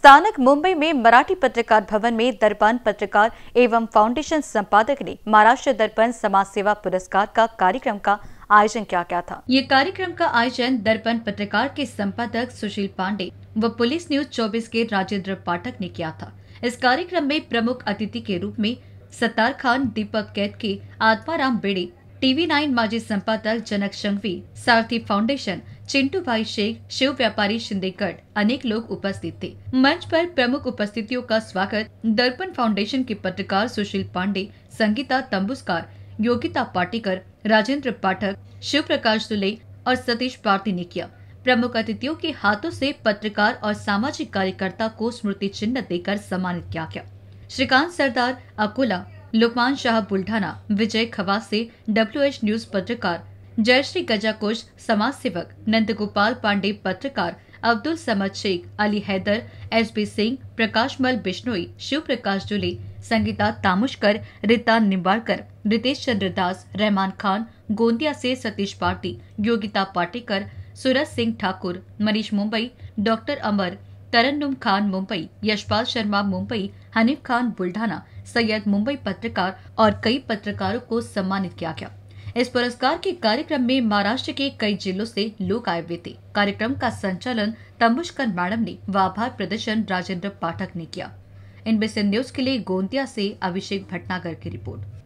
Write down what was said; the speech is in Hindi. स्थानक मुंबई में मराठी पत्रकार भवन में दर्पण पत्रकार एवं फाउंडेशन संपादक ने महाराष्ट्र दर्पण समाज सेवा पुरस्कार का कार्यक्रम का आयोजन किया गया था। ये कार्यक्रम का आयोजन दर्पण पत्रकार के संपादक सुशील पांडे व पुलिस न्यूज 24 के राजेंद्र पाठक ने किया था। इस कार्यक्रम में प्रमुख अतिथि के रूप में सत्तार खान, दीपक कैदके, आत्माराम बेड़े, TV9 माजी संपादक जनक संघवी, सारथी फाउंडेशन, चिंतू भाई शेख, शिव व्यापारी, शिंदेकट अनेक लोग उपस्थित थे। मंच पर प्रमुख उपस्थितियों का स्वागत दर्पण फाउंडेशन के पत्रकार सुशील पांडे, संगीता तांबुसकर, योगिता पाटीकर, राजेंद्र पाठक, शिव प्रकाश दुले और सतीश पार्टी ने किया। प्रमुख अतिथियों के हाथों से पत्रकार और सामाजिक कार्यकर्ता को स्मृति चिन्ह देकर सम्मानित किया गया। श्रीकांत सरदार, अकोला लोकमान शाह, बुल्ढाना विजय खवासे, WH न्यूज पत्रकार, जयश्री गजाकोश समाज सेवक, नंद गोपाल पांडे पत्रकार, अब्दुल समज शेख, अली हैदर, SB सिंह, प्रकाशमल बिश्नोई, शिव प्रकाश दुले, संगीता तांबुसकर, रीता निम्बाड़कर, रितेश चंद्रदास, रहमान खान, गोंदिया से सतीश पार्टी, योगिता पाटीकर, सूरज सिंह ठाकुर, मनीष मुंबई, डॉक्टर अमर, तरन्नुम खान मुंबई, यशपाल शर्मा मुंबई, हनीफ खान बुल्ढाना, सैयद मुंबई पत्रकार और कई पत्रकारों को सम्मानित किया गया। इस पुरस्कार के कार्यक्रम में महाराष्ट्र के कई जिलों से लोग आए हुए थे। कार्यक्रम का संचालन तांबुसकर मैडम ने व आभार प्रदर्शन राजेंद्र पाठक ने किया। NBC न्यूज के लिए गोंदिया से अभिषेक भटनागर की रिपोर्ट।